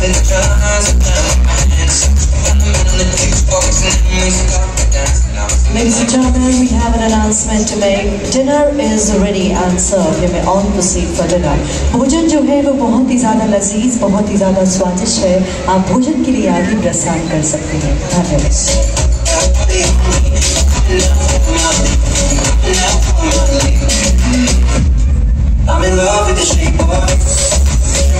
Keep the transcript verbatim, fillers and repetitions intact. been trying to Ladies and gentlemen, we have an announcement to make. Dinner is ready and served. You may all proceed for dinner. भोजन जो है वो बहुत ही ज़्यादा लजीज, बहुत ही ज़्यादा स्वादिष्ट है. आप भोजन के लिए आगे प्रस्थान कर सकते हैं. धन्यवाद.